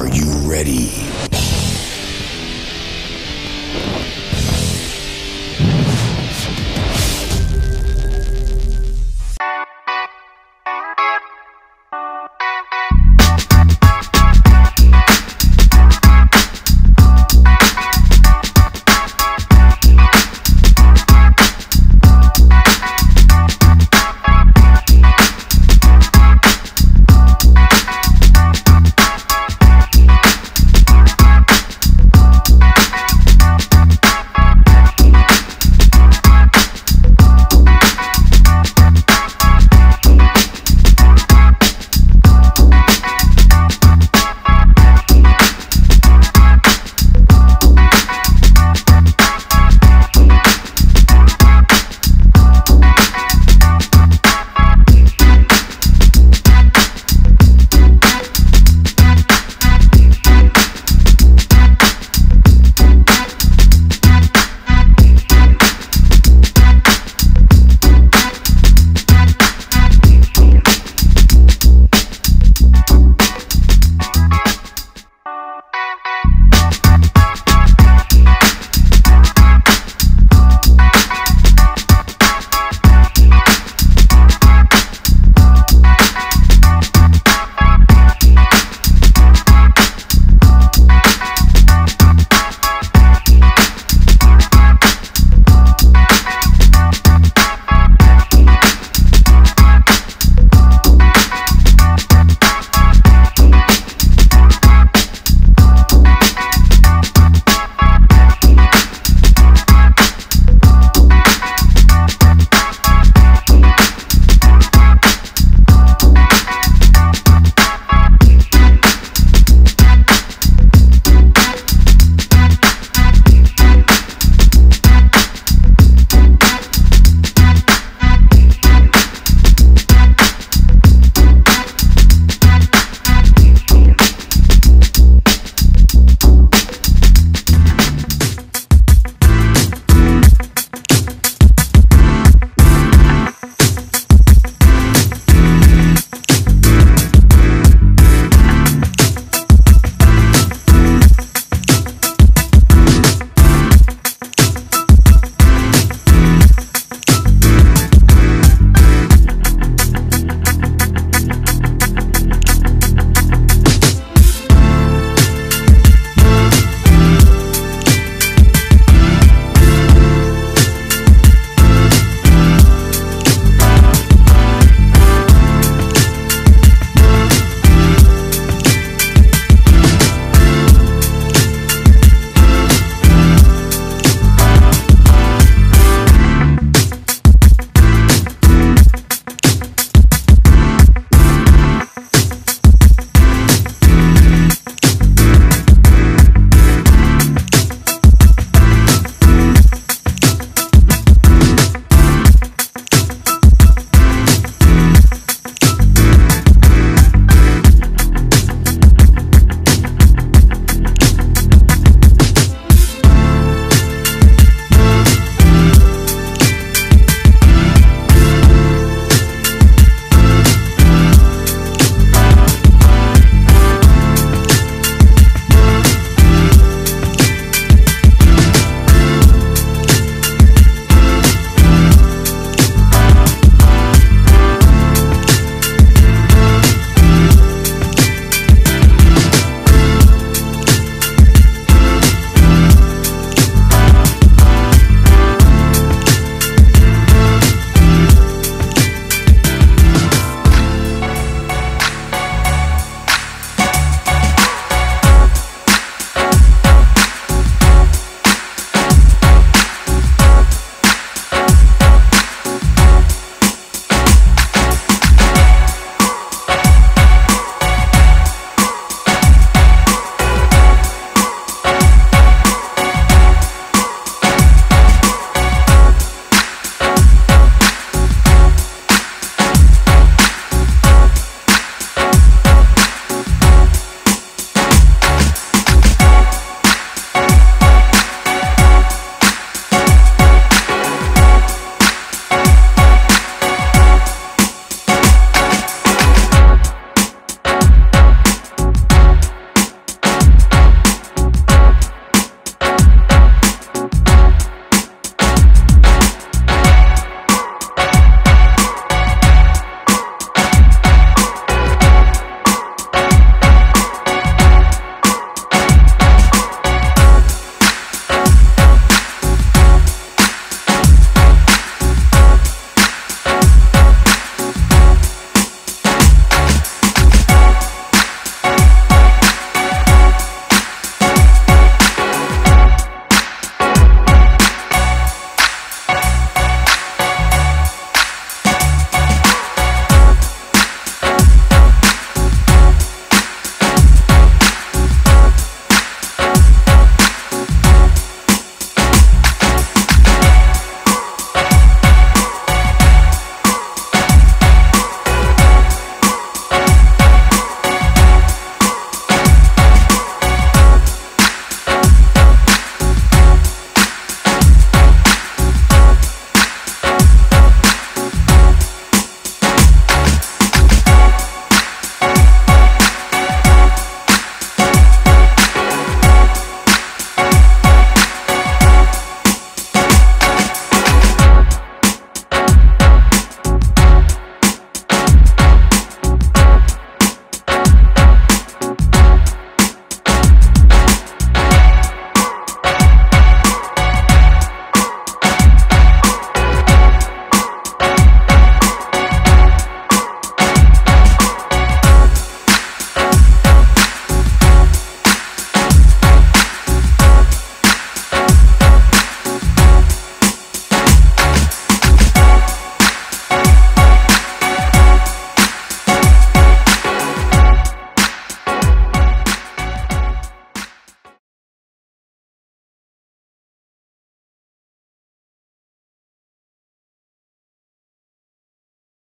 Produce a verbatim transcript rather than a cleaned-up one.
Are you ready?